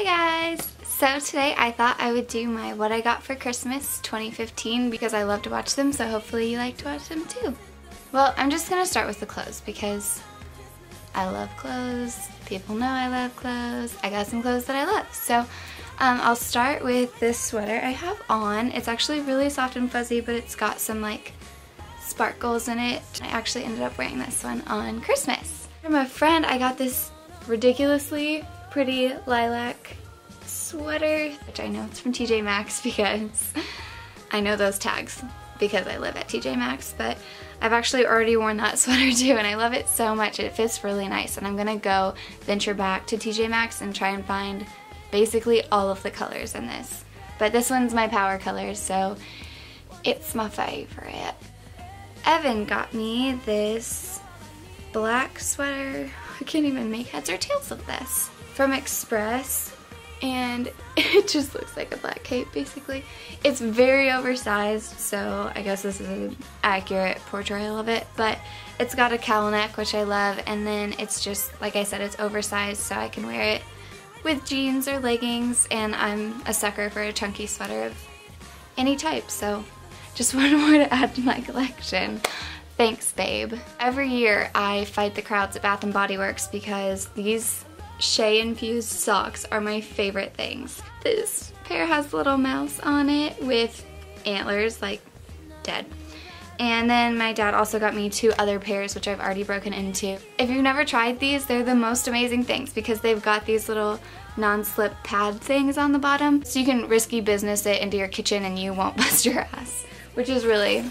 Hi guys! So today I thought I would do my What I Got for Christmas 2015 because I love to watch them, so hopefully you like to watch them too. Well, I'm just gonna start with the clothes because I love clothes, people know I love clothes, I got some clothes that I love. So I'll start with this sweater I have on. It's actually really soft and fuzzy, but it's got some like sparkles in it. I actually ended up wearing this one on Christmas. From a friend I got this ridiculously pretty lilac sweater, which I know it's from TJ Maxx because I know those tags because I live at TJ Maxx, but I've actually already worn that sweater too and I love it so much. It fits really nice and I'm gonna go venture back to TJ Maxx and try and find basically all of the colors in this. But this one's my power color, so it's my favorite. Evan got me this black sweater. I can't even make heads or tails of this. From Express, and it just looks like a black cape basically. It's very oversized, so I guess this is an accurate portrayal of it, but it's got a cowl neck, which I love, and then it's just, like I said, it's oversized, so I can wear it with jeans or leggings, and I'm a sucker for a chunky sweater of any type, so just one more to add to my collection. Thanks, babe. Every year I fight the crowds at Bath & Body Works because these shea-infused socks are my favorite things. This pair has a little mouse on it with antlers, like dead. And then my dad also got me two other pairs, which I've already broken into. If you've never tried these, they're the most amazing things because they've got these little non-slip pad things on the bottom, so you can risky business it into your kitchen and you won't bust your ass, which is really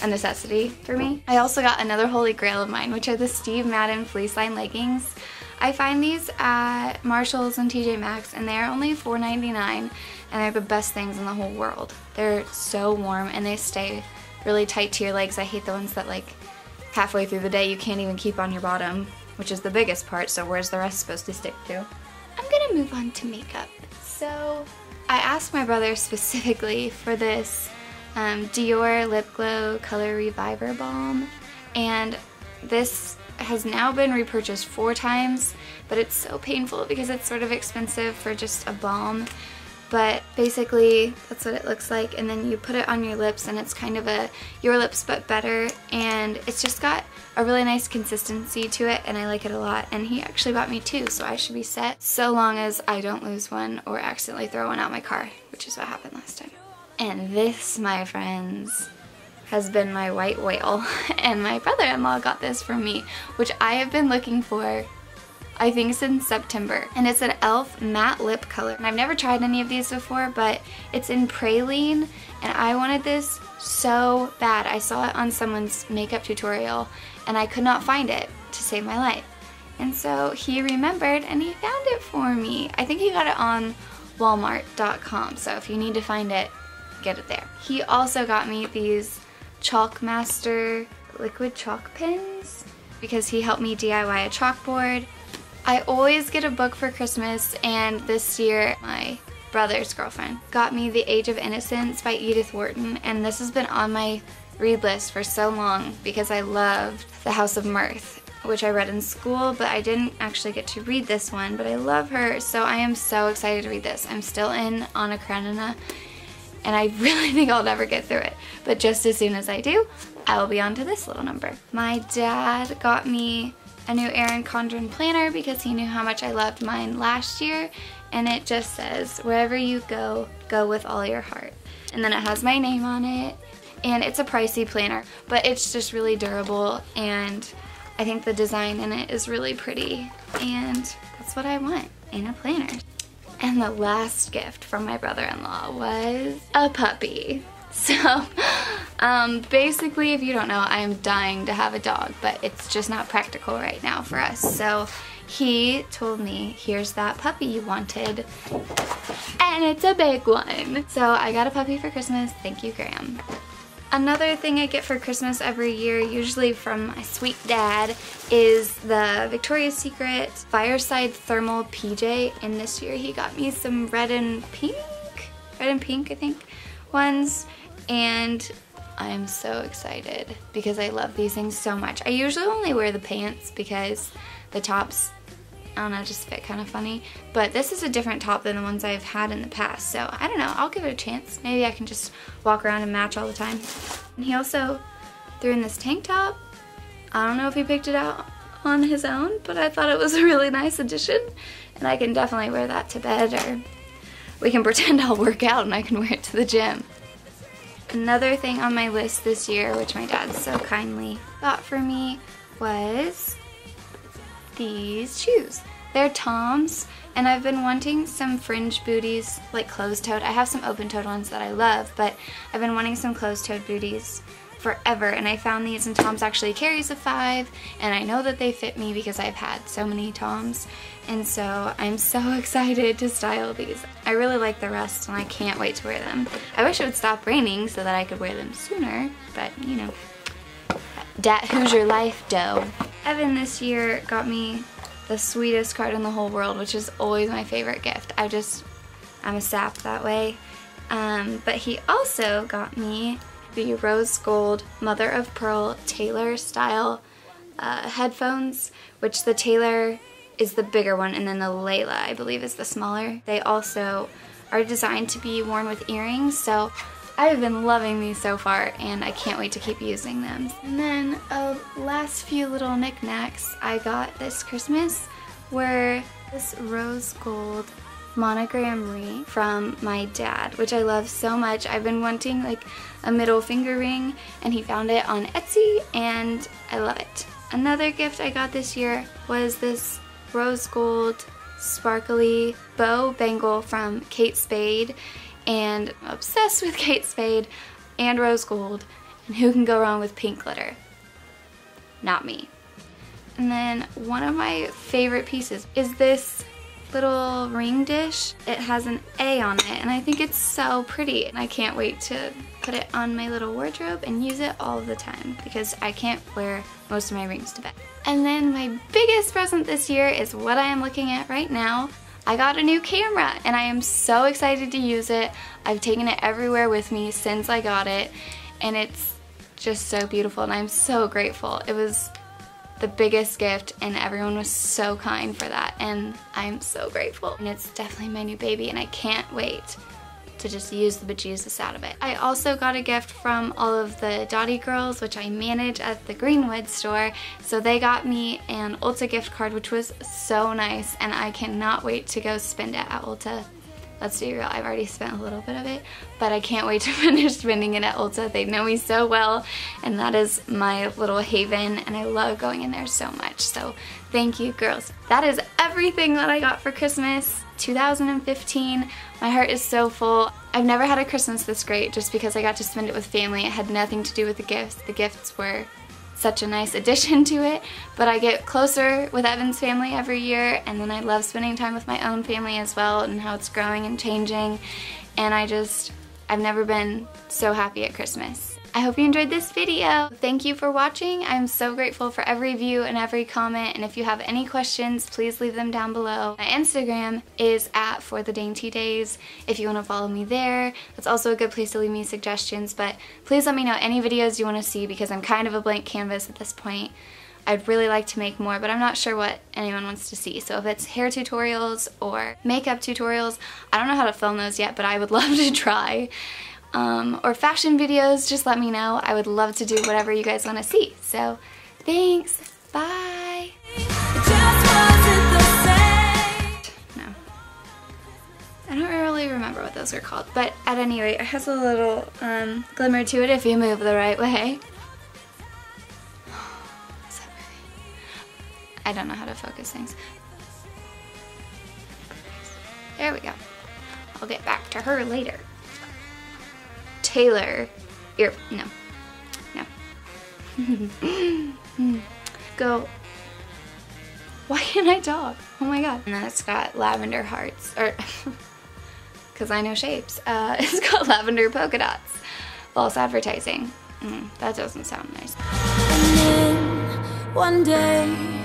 a necessity for me. I also got another holy grail of mine, which are the Steve Madden fleece line leggings. I find these at Marshalls and TJ Maxx, and they're only $4.99, and they're the best things in the whole world. They're so warm, and they stay really tight to your legs. I hate the ones that, like, halfway through the day you can't even keep on your bottom, which is the biggest part, so where's the rest supposed to stick to? I'm gonna move on to makeup. So, I asked my brother specifically for this Dior Lip Glow Color Reviver Balm, and this has now been repurchased 4 times, but it's so painful because it's sort of expensive for just a balm. But basically that's what it looks like, and then you put it on your lips and it's kind of a Your Lips But Better, and it's just got a really nice consistency to it and I like it a lot, and he actually bought me 2, so I should be set so long as I don't lose one or accidentally throw one out my car, which is what happened last time. And this, my friends, has been my white whale, and my brother-in-law got this for me, which I have been looking for, I think, since September. And it's an e.l.f. matte lip color, and I've never tried any of these before, but it's in praline, and I wanted this so bad. I saw it on someone's makeup tutorial, and I could not find it to save my life. And so he remembered, and he found it for me. I think he got it on Walmart.com, so if you need to find it, get it there. He also got me these Chalk Master liquid chalk pins because he helped me DIY a chalkboard. I always get a book for Christmas, and this year my brother's girlfriend got me The Age of Innocence by Edith Wharton, and this has been on my read list for so long because I loved The House of Mirth, which I read in school, but I didn't actually get to read this one, but I love her, so I am so excited to read this. I'm still in Anna Karenina, and I really think I'll never get through it. But just as soon as I do, I will be on to this little number. My dad got me a new Erin Condren planner because he knew how much I loved mine last year. And it just says, wherever you go, go with all your heart. And then it has my name on it. And it's a pricey planner, but it's just really durable. And I think the design in it is really pretty. And that's what I want in a planner. And the last gift from my brother-in-law was a puppy. So, basically, if you don't know, I am dying to have a dog, but it's just not practical right now for us. So, he told me, here's that puppy you wanted, and it's a big one. So, I got a puppy for Christmas. Thank you, Graham. Another thing I get for Christmas every year, usually from my sweet dad, is the Victoria's Secret Fireside Thermal PJ, and this year he got me some red and pink, I think, ones, and I am so excited because I love these things so much. I usually only wear the pants because the tops I don't know, just fit kind of funny. But this is a different top than the ones I've had in the past, so I don't know, I'll give it a chance. Maybe I can just walk around and match all the time. And he also threw in this tank top. I don't know if he picked it out on his own, but I thought it was a really nice addition, and I can definitely wear that to bed, or we can pretend I'll work out and I can wear it to the gym. Another thing on my list this year, which my dad so kindly bought for me, was these shoes. They're Toms, and I've been wanting some fringe booties, like closed-toed. I have some open-toed ones that I love, but I've been wanting some closed-toed booties forever, and I found these, and Toms actually carries a 5, and I know that they fit me because I've had so many Toms, and so I'm so excited to style these. I really like the rust, and I can't wait to wear them. I wish it would stop raining so that I could wear them sooner, but you know, dat Hoosier life dough. Evan this year got me the sweetest card in the whole world, which is always my favorite gift. I'm a sap that way. But he also got me the rose gold mother of pearl Taylor style headphones, which the Taylor is the bigger one, and then the Layla, I believe, is the smaller. They also are designed to be worn with earrings, so I've been loving these so far, and I can't wait to keep using them. And then last few little knickknacks I got this Christmas were this rose gold monogram ring from my dad, which I love so much. I've been wanting like a middle finger ring, and he found it on Etsy, and I love it. Another gift I got this year was this rose gold sparkly bow bangle from Kate Spade, and I'm obsessed with Kate Spade and rose gold, and who can go wrong with pink glitter? Not me. And then one of my favorite pieces is this little ring dish. It has an A on it, and I think it's so pretty, and I can't wait to put it on my little wardrobe and use it all the time because I can't wear most of my rings to bed. And then my biggest present this year is what I am looking at right now. I got a new camera, and I am so excited to use it. I've taken it everywhere with me since I got it, and it's just so beautiful, and I'm so grateful. It was the biggest gift, and everyone was so kind for that, and I'm so grateful. And it's definitely my new baby, and I can't wait to just use the bejesus out of it. I also got a gift from all of the Dotty girls, which I manage at the Greenwood store, so they got me an Ulta gift card, which was so nice, and I cannot wait to go spend it at Ulta. Let's be real, I've already spent a little bit of it, but I can't wait to finish spending it at Ulta. They know me so well, and that is my little haven, and I love going in there so much, so thank you, girls. That is everything that I got for Christmas 2015. My heart is so full. I've never had a Christmas this great just because I got to spend it with family. It had nothing to do with the gifts. The gifts were such a nice addition to it, but I get closer with Evan's family every year, and then I love spending time with my own family as well, and how it's growing and changing, and I've never been so happy at Christmas. I hope you enjoyed this video. Thank you for watching. I'm so grateful for every view and every comment, and if you have any questions, please leave them down below. My Instagram is at For the Dainty Days if you want to follow me there. That's also a good place to leave me suggestions, but please let me know any videos you want to see because I'm kind of a blank canvas at this point. I'd really like to make more, but I'm not sure what anyone wants to see. So if it's hair tutorials or makeup tutorials, I don't know how to film those yet, but I would love to try. Or fashion videos, just let me know. I would love to do whatever you guys want to see. So, thanks. Bye. No. I don't really remember what those are called, but at any rate, it has a little glimmer to it if you move the right way. Is that really? I don't know how to focus things. There we go. I'll get back to her later. Taylor, no. Go. Why can't I talk? Oh my god. And then it's got lavender hearts, or because I know shapes. It's got lavender polka dots. False advertising. That doesn't sound nice. And then one day.